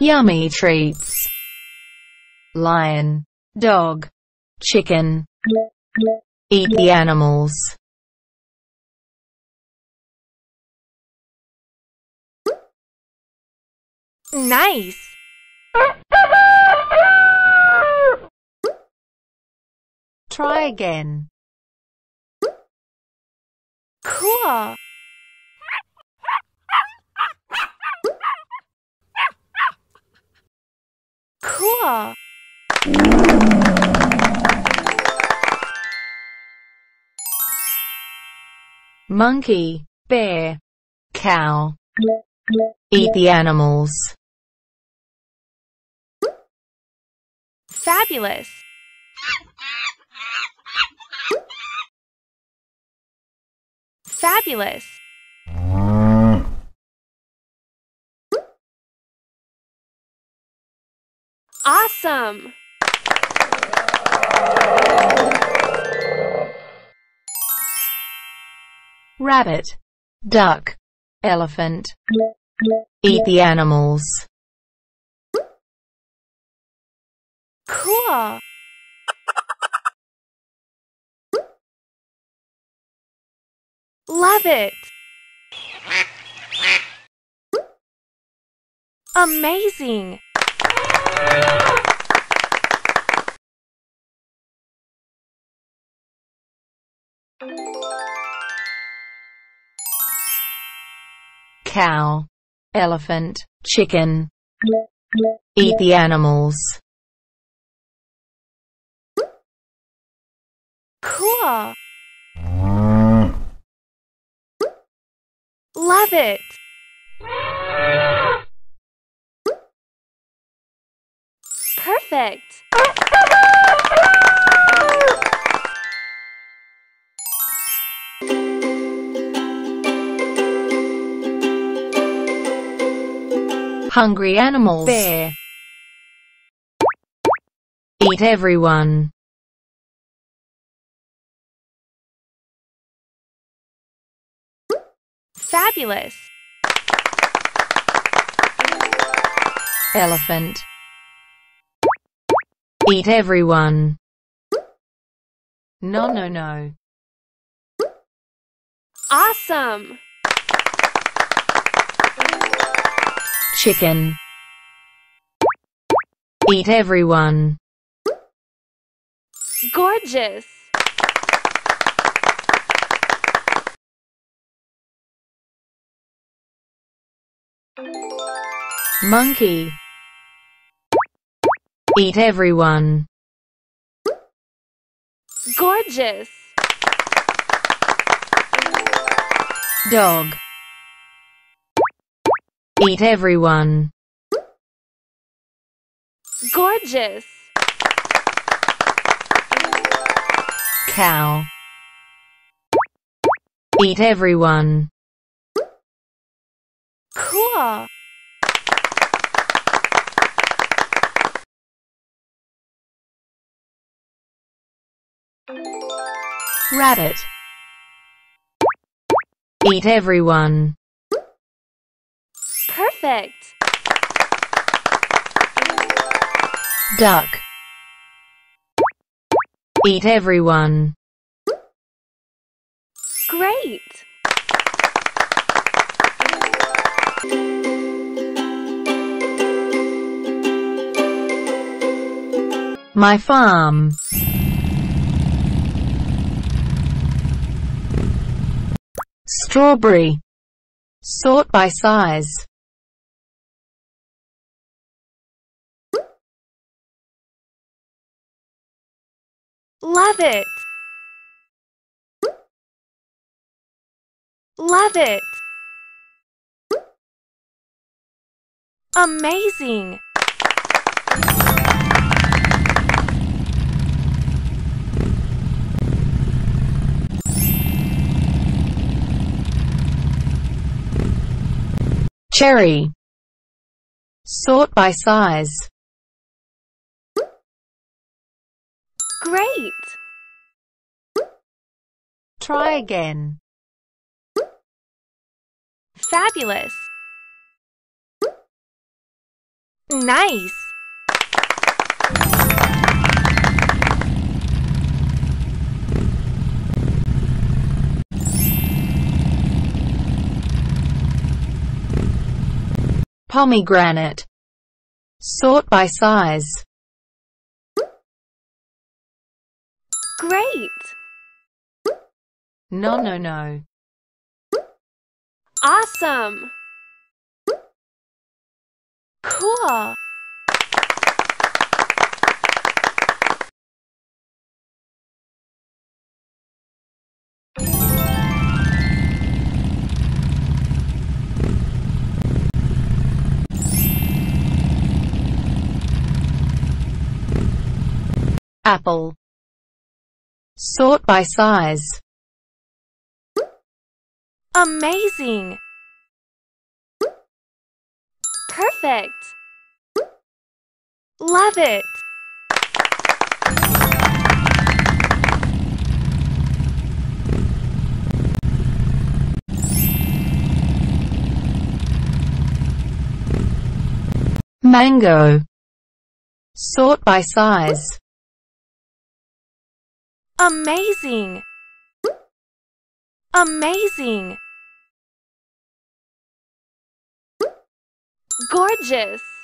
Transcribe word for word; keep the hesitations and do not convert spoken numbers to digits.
Yummy treats. Lion. Dog. Chicken. Eat the animals. Nice. Try again. Cool. Cool. Monkey, bear, cow. Eat the animals. Fabulous. Fabulous. Awesome. Rabbit, duck, elephant. Eat the animals. Cool. Love it. Amazing. Cow, elephant, chicken. Eat the animals. Cool. Love it. Perfect. Hungry animals. Bear. Eat everyone. Fabulous. Elephant. Eat everyone. No, no, no. Awesome. Chicken. Eat everyone. Gorgeous. Monkey. Eat everyone. Gorgeous. Dog. Eat everyone. Gorgeous. Cow. Eat everyone. Cool. Rabbit. Eat everyone. Perfect. Duck. Eat everyone. Great. My farm. Strawberry. Sort by size. Love it. Love it. Amazing. Cherry. Sort by size. Great. Try again. Fabulous. Nice! Pomegranate. Sort by size. Great! No, no, no. Awesome! Cool! Apple. Sort by size. Amazing! Perfect! Love it! Mango. Sort by size. Amazing! Amazing! Gorgeous!